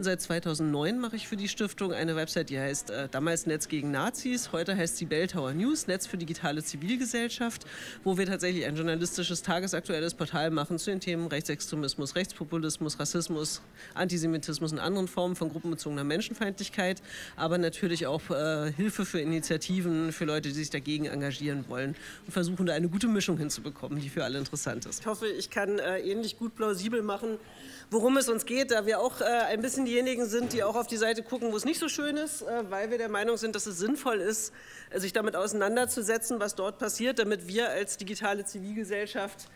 Seit 2009 mache ich für die Stiftung eine Website, die heißt damals Netz gegen Nazis, heute heißt sie Belltower News, Netz für digitale Zivilgesellschaft, wo wir tatsächlich ein journalistisches, tagesaktuelles Portal machen zu den Themen Rechtsextremismus, Rechtspopulismus, Rassismus, Antisemitismus und anderen Formen von gruppenbezogener Menschenfeindlichkeit, aber natürlich auch Hilfe für Initiativen, für Leute, die sich dagegen engagieren wollen und versuchen, da eine gute Mischung hinzubekommen, die für alle interessant ist. Ich hoffe, ich kann ähnlich gut plausibel machen, worum es uns geht, da wir auch ein bisschen diejenigen sind, die auch auf die Seite gucken, wo es nicht so schön ist, weil wir der Meinung sind, dass es sinnvoll ist, sich damit auseinanderzusetzen, was dort passiert, damit wir als digitale Zivilgesellschaft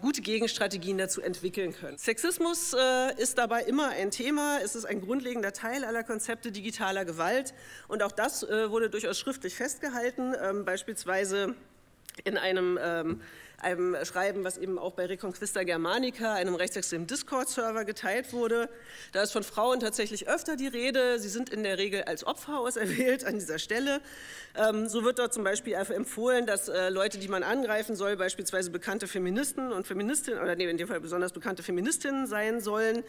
gute Gegenstrategien dazu entwickeln können. Sexismus ist dabei immer ein Thema. Es ist ein grundlegender Teil aller Konzepte digitaler Gewalt. Und auch das wurde durchaus schriftlich festgehalten, beispielsweise in einem Schreiben, was eben auch bei Reconquista Germanica, einem rechtsextremen Discord-Server, geteilt wurde. Da ist von Frauen tatsächlich öfter die Rede. Sie sind in der Regel als Opfer auserwählt an dieser Stelle. So wird dort zum Beispiel empfohlen, dass Leute, die man angreifen soll, beispielsweise bekannte Feministen und Feministinnen, oder in dem Fall besonders bekannte Feministinnen sein sollen,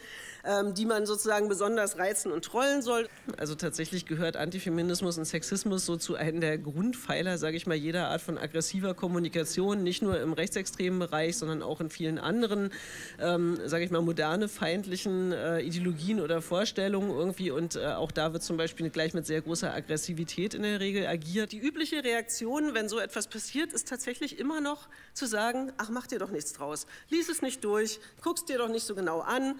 die man sozusagen besonders reizen und trollen soll. Also tatsächlich gehört Antifeminismus und Sexismus so zu einem der Grundpfeiler, sage ich mal, jeder Art von aggressiver Kommunikation, nicht nur im rechtsextremen Bereich, sondern auch in vielen anderen, sage ich mal, moderne, feindlichen Ideologien oder Vorstellungen irgendwie. Und auch da wird zum Beispiel gleich mit sehr großer Aggressivität in der Regel agiert. Die übliche Reaktion, wenn so etwas passiert, ist tatsächlich immer noch zu sagen, ach, mach dir doch nichts draus, lies es nicht durch, guck's dir doch nicht so genau an,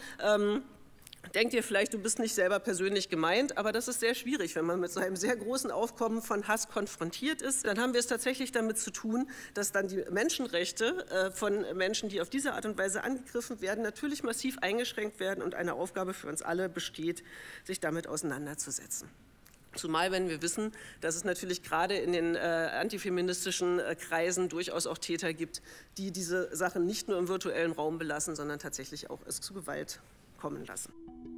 denkt ihr vielleicht, du bist nicht selber persönlich gemeint, aber das ist sehr schwierig, wenn man mit so einem sehr großen Aufkommen von Hass konfrontiert ist. Dann haben wir es tatsächlich damit zu tun, dass dann die Menschenrechte von Menschen, die auf diese Art und Weise angegriffen werden, natürlich massiv eingeschränkt werden und eine Aufgabe für uns alle besteht, sich damit auseinanderzusetzen. Zumal, wenn wir wissen, dass es natürlich gerade in den antifeministischen Kreisen durchaus auch Täter gibt, die diese Sachen nicht nur im virtuellen Raum belassen, sondern tatsächlich auch es zu Gewalt kommen lassen.